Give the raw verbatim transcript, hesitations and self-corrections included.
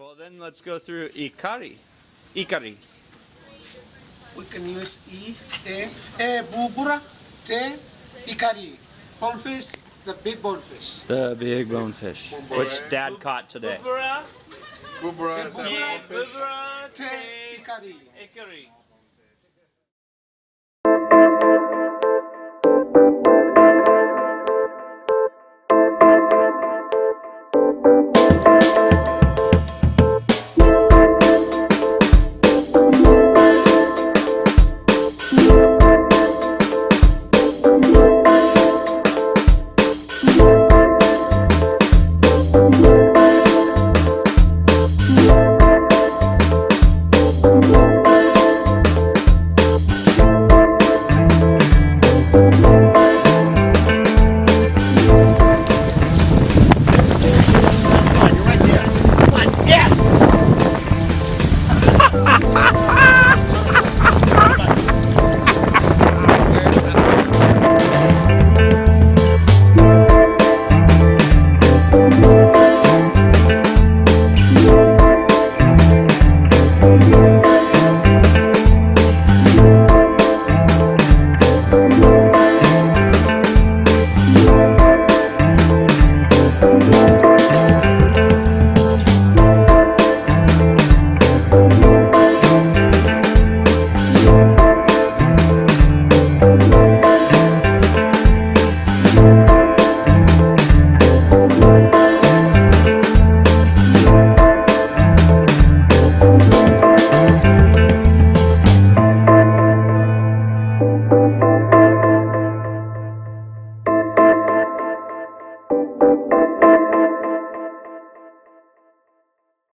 Well, then let's go through Ikari. Ikari. We can use E, E, E, Bubura, Te, Ikari. Bonefish, the big bonefish. The big bonefish, bubura. Which Dad bubura. Caught today. Bubura. Bubura is a bonefish. Bubura, Te, Ikari. Ikari.